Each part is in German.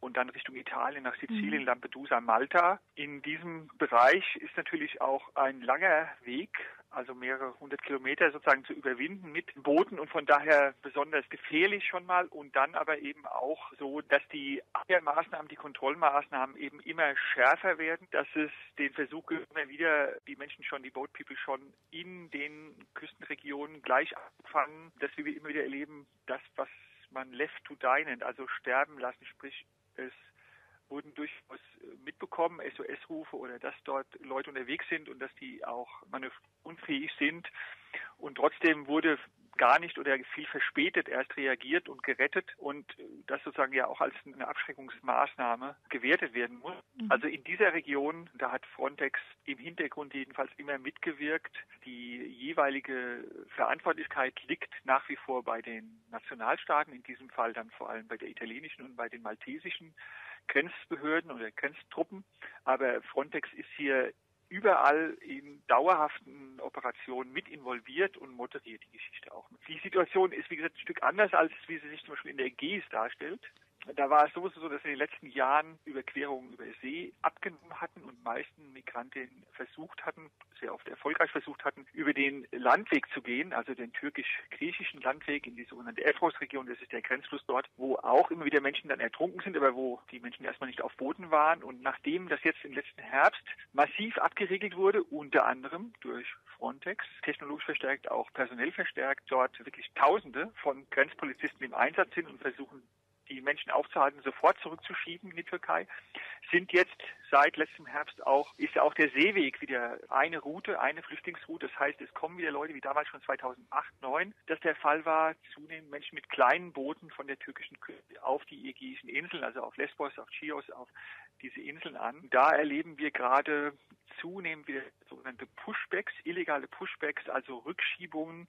und dann Richtung Italien, nach Sizilien, Lampedusa, Malta. In diesem Bereich ist natürlich auch ein langer Weg, also mehrere 100 Kilometer sozusagen zu überwinden mit Booten und von daher besonders gefährlich schon mal und dann aber eben auch so, dass die Abwehrmaßnahmen, die Kontrollmaßnahmen eben immer schärfer werden, dass es den Versuch gibt, immer wieder die Menschen schon, die Boat People schon in den Küstenregionen gleich abfangen, dass wir immer wieder erleben, das, was man left to die nennt, also sterben lassen, sprich es wurden durchaus mitbekommen, SOS-Rufe oder dass dort Leute unterwegs sind und dass die auch manövrierunfähig sind. Und trotzdem wurde gar nicht oder viel verspätet erst reagiert und gerettet und das sozusagen ja auch als eine Abschreckungsmaßnahme gewertet werden muss. Also in dieser Region, da hat Frontex im Hintergrund jedenfalls immer mitgewirkt. Die jeweilige Verantwortlichkeit liegt nach wie vor bei den Nationalstaaten, in diesem Fall dann vor allem bei der italienischen und bei den maltesischen Grenzbehörden oder Grenztruppen. Aber Frontex ist hier überall in dauerhaften Operationen mit involviert und moderiert die Geschichte auch mit. Die Situation ist, wie gesagt, ein Stück anders, als wie sie sich zum Beispiel in der Ägäis darstellt. Da war es sowieso so, dass in den letzten Jahren Überquerungen über See abgenommen hatten und meisten Migrantinnen versucht hatten, sehr oft erfolgreich versucht hatten, über den Landweg zu gehen, also den türkisch-griechischen Landweg in die sogenannte Evros-Region, das ist der Grenzfluss dort, wo auch immer wieder Menschen dann ertrunken sind, aber wo die Menschen erstmal nicht auf Booten waren. Und nachdem das jetzt im letzten Herbst massiv abgeregelt wurde, unter anderem durch Frontex, technologisch verstärkt, auch personell verstärkt, dort wirklich Tausende von Grenzpolizisten im Einsatz sind und versuchen, die Menschen aufzuhalten, sofort zurückzuschieben in die Türkei, sind jetzt seit letztem Herbst auch, ist ja auch der Seeweg wieder eine Route, eine Flüchtlingsroute. Das heißt, es kommen wieder Leute, wie damals schon 2008/09, dass der Fall war, zunehmend Menschen mit kleinen Booten von der türkischen Küste auf die ägäischen Inseln, also auf Lesbos, auf Chios, auf diese Inseln an. Da erleben wir gerade zunehmend wieder sogenannte Pushbacks, illegale Pushbacks, also Rückschiebungen,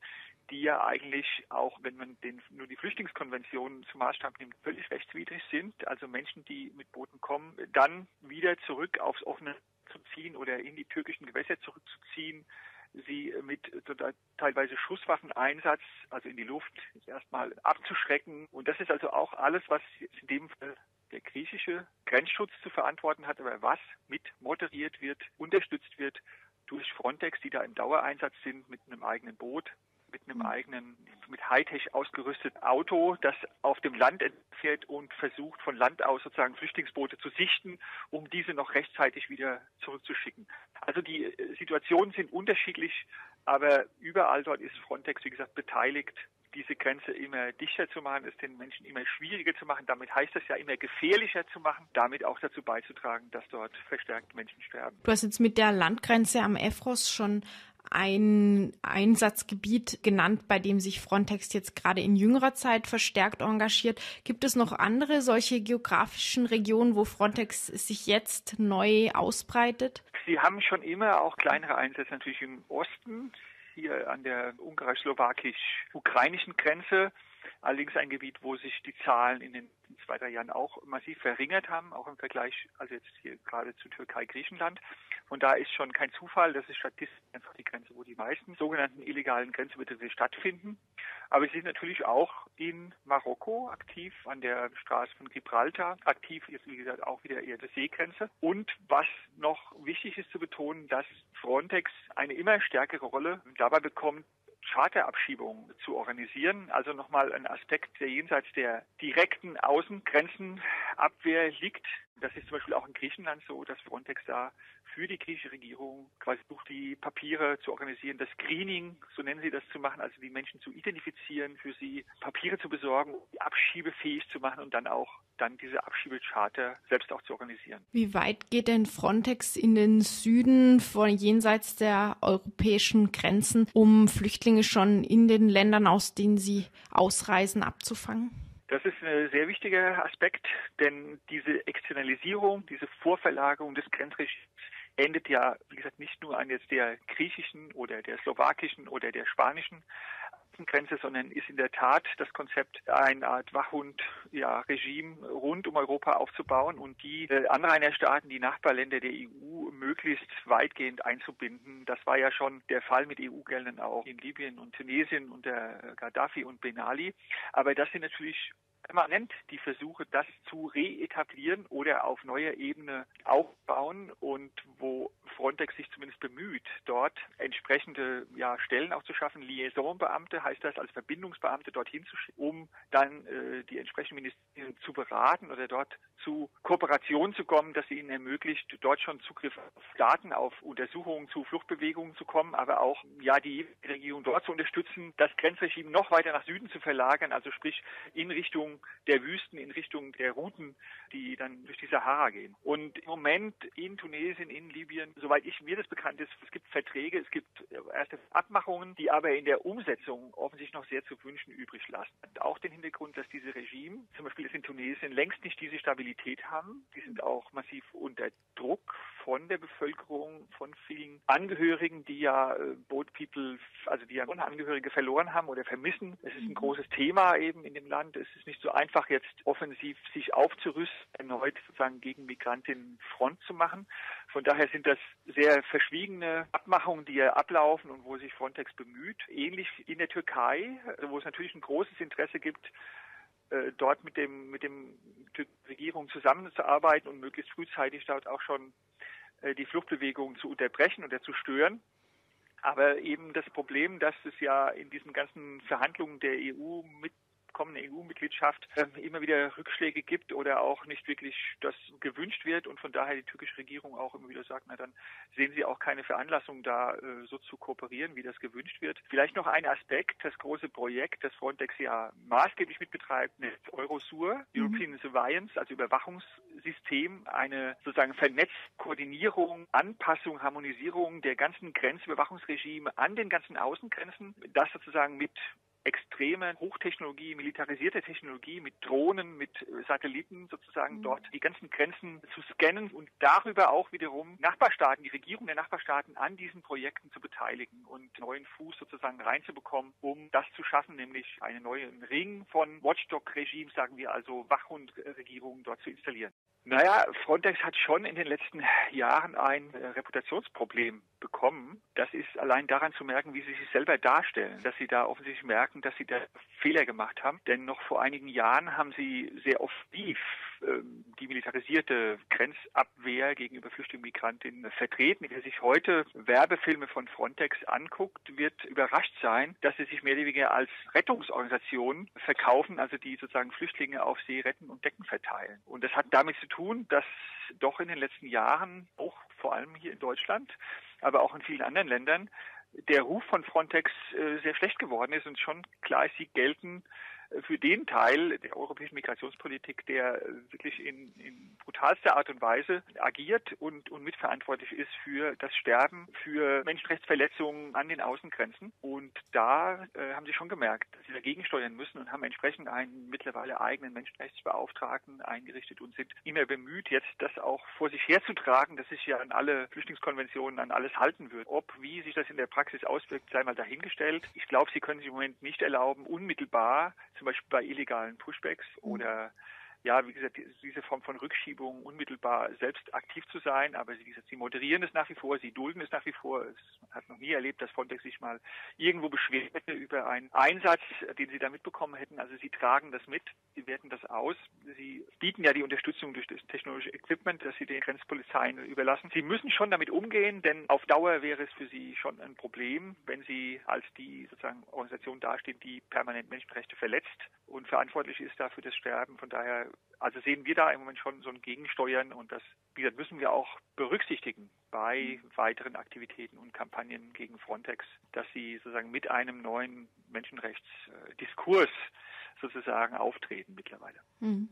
die ja eigentlich auch, wenn man nur die Flüchtlingskonvention zum Maßstab nimmt, völlig rechtswidrig sind. Also Menschen, die mit Booten kommen, dann wieder zurück aufs Offene zu ziehen oder in die türkischen Gewässer zurückzuziehen, sie mit teilweise Schusswaffeneinsatz, also in die Luft, erstmal abzuschrecken. Und das ist also auch alles, was in dem Fall der griechische Grenzschutz zu verantworten hat, aber was mit moderiert wird, unterstützt wird durch Frontex, die da im Dauereinsatz sind mit einem eigenen Boot, mit einem eigenen, mit Hightech ausgerüsteten Auto, das auf dem Land fährt und versucht, von Land aus sozusagen Flüchtlingsboote zu sichten, um diese noch rechtzeitig wieder zurückzuschicken. Also die Situationen sind unterschiedlich, aber überall dort ist Frontex, wie gesagt, beteiligt, diese Grenze immer dichter zu machen, es den Menschen immer schwieriger zu machen. Damit heißt das ja, immer gefährlicher zu machen, damit auch dazu beizutragen, dass dort verstärkt Menschen sterben. Du hast jetzt mit der Landgrenze am Evros schon ein Einsatzgebiet genannt, bei dem sich Frontex jetzt gerade in jüngerer Zeit verstärkt engagiert. Gibt es noch andere solche geografischen Regionen, wo Frontex sich jetzt neu ausbreitet? Sie haben schon immer auch kleinere Einsätze natürlich im Osten, hier an der ungarisch-slowakisch-ukrainischen Grenze. Allerdings ein Gebiet, wo sich die Zahlen in den 2, 3 Jahren auch massiv verringert haben, auch im Vergleich, also jetzt hier gerade zu Türkei, Griechenland. Und da ist schon kein Zufall, das ist statistisch einfach die Grenze, wo die meisten sogenannten illegalen Grenzübertritte stattfinden. Aber sie sind natürlich auch in Marokko aktiv, an der Straße von Gibraltar aktiv, ist wie gesagt auch wieder eher die Seegrenze. Und was noch wichtig ist zu betonen, dass Frontex eine immer stärkere Rolle dabei bekommt, Charterabschiebungen zu organisieren. Also nochmal ein Aspekt, der jenseits der direkten Außengrenzenabwehr liegt. Das ist zum Beispiel auch in Griechenland so, dass Frontex da für die griechische Regierung quasi versucht, die Papiere zu organisieren, das Screening, so nennen sie das, zu machen, also die Menschen zu identifizieren, für sie Papiere zu besorgen, abschiebefähig zu machen und dann diese Abschiebecharter selbst auch zu organisieren. Wie weit geht denn Frontex in den Süden, von jenseits der europäischen Grenzen, um Flüchtlinge schon in den Ländern, aus denen sie ausreisen, abzufangen? Das ist ein sehr wichtiger Aspekt, denn diese Externalisierung, diese Vorverlagerung des Grenzregimes endet ja, wie gesagt, nicht nur an jetzt der griechischen oder der slowakischen oder der spanischen Grenze, sondern ist in der Tat das Konzept, eine Art Wachhund-Regime rund um Europa aufzubauen und die Anrainerstaaten, die Nachbarländer der EU möglichst weitgehend einzubinden. Das war ja schon der Fall mit EU-Geldern auch in Libyen und Tunesien unter Gaddafi und Ben Ali. Aber das sind natürlich permanent die Versuche, das zu reetablieren oder auf neuer Ebene aufbauen, und wo Frontex sich zumindest bemüht, dort entsprechende Stellen auch zu schaffen. Liaisonbeamte heißt das, als Verbindungsbeamte dorthin zu schicken, um dann die entsprechenden Ministerien zu beraten oder dort zu Kooperation zu kommen, dass sie ihnen ermöglicht, dort schon Zugriff auf Daten, auf Untersuchungen zu Fluchtbewegungen zu kommen, aber auch die Regierung dort zu unterstützen, das Grenzregime noch weiter nach Süden zu verlagern, also sprich in Richtung der Wüsten, in Richtung der Routen, die dann durch die Sahara gehen. Und im Moment in Tunesien, in Libyen, soweit mir das bekannt ist, es gibt Verträge, es gibt erste Abmachungen, die aber in der Umsetzung offensichtlich noch sehr zu wünschen übrig lassen. Und auch den Hintergrund, dass diese Regime, zum Beispiel in Tunesien, längst nicht diese Stabilität haben. Die sind auch massiv unter Druck von der Bevölkerung, von vielen Angehörigen, die ja Boat People, also die ja Angehörige verloren haben oder vermissen. Es ist ein großes Thema eben in dem Land. Es ist nicht so einfach, jetzt offensiv sich aufzurüsten, erneut sozusagen gegen Migrantinnen Front zu machen. Von daher sind das sehr verschwiegene Abmachungen, die ja ablaufen und wo sich Frontex bemüht. Ähnlich in der Türkei, wo es natürlich ein großes Interesse gibt, dort mit dem Regierung zusammenzuarbeiten und möglichst frühzeitig dort auch schon die Fluchtbewegungen zu unterbrechen oder zu stören. Aber eben das Problem, dass es ja in diesen ganzen Verhandlungen der EU mit kommende EU-Mitgliedschaft immer wieder Rückschläge gibt oder auch nicht wirklich das gewünscht wird, und von daher die türkische Regierung auch immer wieder sagt, na dann sehen sie auch keine Veranlassung da so zu kooperieren, wie das gewünscht wird. Vielleicht noch ein Aspekt, das große Projekt, das Frontex ja maßgeblich mitbetreibt, ist Eurosur, European Surveillance, also Überwachungssystem, eine sozusagen vernetzte Koordinierung, Anpassung, Harmonisierung der ganzen Grenzüberwachungsregime an den ganzen Außengrenzen, das sozusagen mit extreme Hochtechnologie, militarisierte Technologie mit Drohnen, mit Satelliten sozusagen dort die ganzen Grenzen zu scannen und darüber auch wiederum Nachbarstaaten, die Regierung der Nachbarstaaten an diesen Projekten zu beteiligen und neuen Fuß sozusagen reinzubekommen, um das zu schaffen, nämlich einen neuen Ring von Watchdog-Regimes, sagen wir also Wachhund-Regierungen dort zu installieren. Naja, Frontex hat schon in den letzten Jahren ein Reputationsproblem bekommen. Das ist allein daran zu merken, wie sie sich selber darstellen, dass sie da offensichtlich merken, dass sie da Fehler gemacht haben. Denn noch vor einigen Jahren haben sie sehr offensiv die militarisierte Grenzabwehr gegenüber Flüchtlingen und Migrantinnen vertreten. Wer sich heute Werbefilme von Frontex anguckt, wird überrascht sein, dass sie sich mehr oder weniger als Rettungsorganisationen verkaufen, also die sozusagen Flüchtlinge auf See retten und Decken verteilen. Und das hat damit zu tun, dass doch in den letzten Jahren, auch vor allem hier in Deutschland, aber auch in vielen anderen Ländern, der Ruf von Frontex sehr schlecht geworden ist und schon klar ist, sie gelten für den Teil der europäischen Migrationspolitik, der wirklich in brutalster Art und Weise agiert und mitverantwortlich ist für das Sterben, für Menschenrechtsverletzungen an den Außengrenzen. Und da haben sie schon gemerkt, dass sie dagegen steuern müssen und haben entsprechend einen mittlerweile eigenen Menschenrechtsbeauftragten eingerichtet und sind immer bemüht, jetzt das auch vor sich herzutragen, dass sich ja an alle Flüchtlingskonventionen, an alles halten wird. Ob, wie sich das in der Praxis auswirkt, sei mal dahingestellt. Ich glaube, sie können sich im Moment nicht erlauben, unmittelbar zum Beispiel bei illegalen Pushbacks oder wie gesagt, diese Form von Rückschiebung unmittelbar selbst aktiv zu sein. Aber wie gesagt, sie moderieren es nach wie vor, sie dulden es nach wie vor. Man hat noch nie erlebt, dass Frontex sich mal irgendwo beschwert hätte über einen Einsatz, den sie da mitbekommen hätten. Also sie tragen das mit, sie werten das aus. Sie bieten ja die Unterstützung durch das technologische Equipment, das sie den Grenzpolizeien überlassen. Sie müssen schon damit umgehen, denn auf Dauer wäre es für sie schon ein Problem, wenn sie als die sozusagen Organisation dastehen, die permanent Menschenrechte verletzt und verantwortlich ist dafür das Sterben. Von daher, also sehen wir da im Moment schon so ein Gegensteuern, und das, wie gesagt, müssen wir auch berücksichtigen bei weiteren Aktivitäten und Kampagnen gegen Frontex, dass sie sozusagen mit einem neuen Menschenrechtsdiskurs sozusagen auftreten mittlerweile.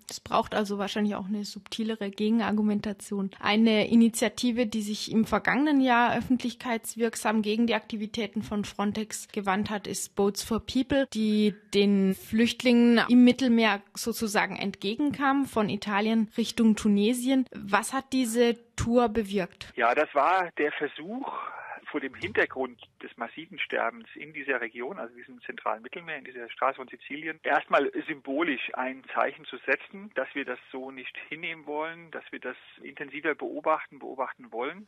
Es braucht also wahrscheinlich auch eine subtilere Gegenargumentation. Eine Initiative, die sich im vergangenen Jahr öffentlichkeitswirksam gegen die Aktivitäten von Frontex gewandt hat, ist Boats for People, die den Flüchtlingen im Mittelmeer sozusagen entgegenkam, von Italien Richtung Tunesien. Was hat diese Tour bewirkt? Ja, das war der Versuch, vor dem Hintergrund des massiven Sterbens in dieser Region, also diesem zentralen Mittelmeer, in dieser Straße von Sizilien, erstmal symbolisch ein Zeichen zu setzen, dass wir das so nicht hinnehmen wollen, dass wir das intensiver beobachten wollen.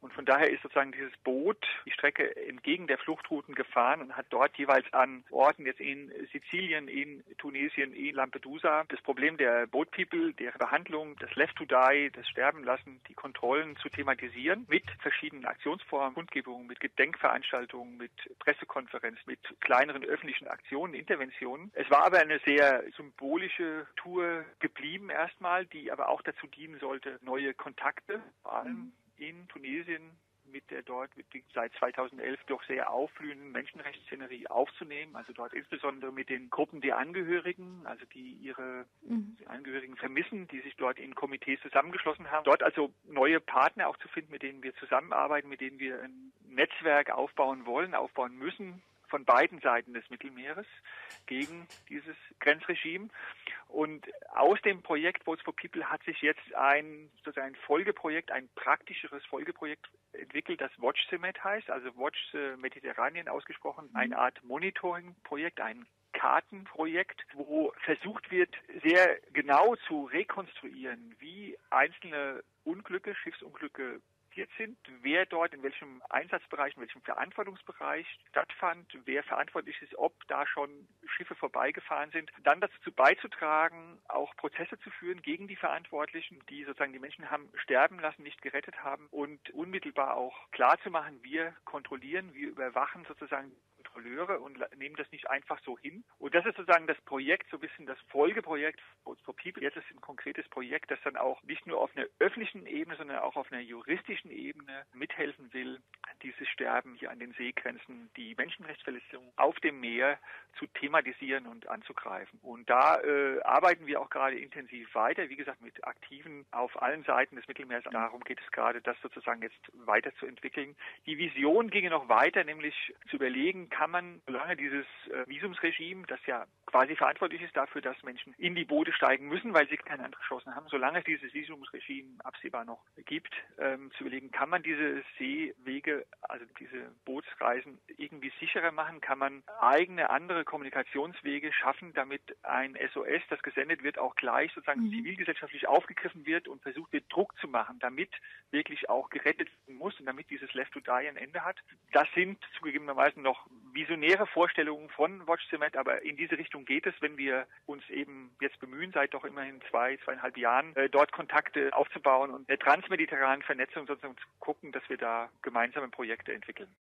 Und von daher ist sozusagen dieses Boot die Strecke entgegen der Fluchtrouten gefahren und hat dort jeweils an Orten, jetzt in Sizilien, in Tunesien, in Lampedusa, das Problem der Boat People, deren Behandlung, das Left to Die, das Sterben lassen, die Kontrollen zu thematisieren mit verschiedenen Aktionsformen, Kundgebungen, mit Gedenkveranstaltungen, mit Pressekonferenzen, mit kleineren öffentlichen Aktionen, Interventionen. Es war aber eine sehr symbolische Tour geblieben erstmal, die aber auch dazu dienen sollte, neue Kontakte, vor allem in Tunesien mit der dort seit 2011 doch sehr aufblühenden Menschenrechtsszenerie aufzunehmen, also dort insbesondere mit den Gruppen der Angehörigen, also die ihre Angehörigen vermissen, die sich dort in Komitees zusammengeschlossen haben. Dort also neue Partner auch zu finden, mit denen wir zusammenarbeiten, mit denen wir ein Netzwerk aufbauen wollen, aufbauen müssen, von beiden Seiten des Mittelmeeres gegen dieses Grenzregime. Und aus dem Projekt Boats for People hat sich jetzt sozusagen ein Folgeprojekt, ein praktischeres Folgeprojekt entwickelt, das Watch the Med heißt, also Watch the Mediterranean ausgesprochen, eine Art Monitoring-Projekt, ein Kartenprojekt, wo versucht wird, sehr genau zu rekonstruieren, wie einzelne Unglücke, Schiffsunglücke sind, wer dort in welchem Einsatzbereich, in welchem Verantwortungsbereich stattfand, wer verantwortlich ist, ob da schon Schiffe vorbeigefahren sind, dann dazu beizutragen, auch Prozesse zu führen gegen die Verantwortlichen, die sozusagen die Menschen haben sterben lassen, nicht gerettet haben, und unmittelbar auch klarzumachen, wir kontrollieren, wir überwachen sozusagen Kontrolleure und nehmen das nicht einfach so hin. Und das ist sozusagen das Projekt, so ein bisschen das Folgeprojekt Boats for People. Jetzt ist ein konkretes Projekt, das dann auch nicht nur auf einer öffentlichen Ebene, sondern auch auf einer juristischen Ebene mithelfen will, dieses Sterben hier an den Seegrenzen, die Menschenrechtsverletzungen auf dem Meer zu thematisieren und anzugreifen. Und da arbeiten wir auch gerade intensiv weiter, wie gesagt, mit Aktiven auf allen Seiten des Mittelmeers. Darum geht es gerade, das sozusagen jetzt weiterzuentwickeln. Die Vision ginge noch weiter, nämlich zu überlegen, kann man, solange dieses Visumsregime, das ja quasi verantwortlich ist dafür, dass Menschen in die Boote steigen müssen, weil sie keine andere Chancen haben, solange es dieses Visumsregime absehbar noch gibt, zu überlegen, kann man diese Seewege, also diese Bootsreisen irgendwie sicherer machen, kann man eigene andere Kommunikationswege schaffen, damit ein SOS, das gesendet wird, auch gleich sozusagen zivilgesellschaftlich aufgegriffen wird und versucht wird, Druck zu machen, damit wirklich auch gerettet werden muss und damit dieses Left to Die ein Ende hat. Das sind zugegebenermaßen noch visionäre Vorstellungen von Watch the Med, aber in diese Richtung geht es, wenn wir uns eben jetzt bemühen, seit doch immerhin 2,5 Jahren, dort Kontakte aufzubauen und eine transmediterrane Vernetzung sozusagen zu gucken, dass wir da gemeinsame Projekte entwickeln.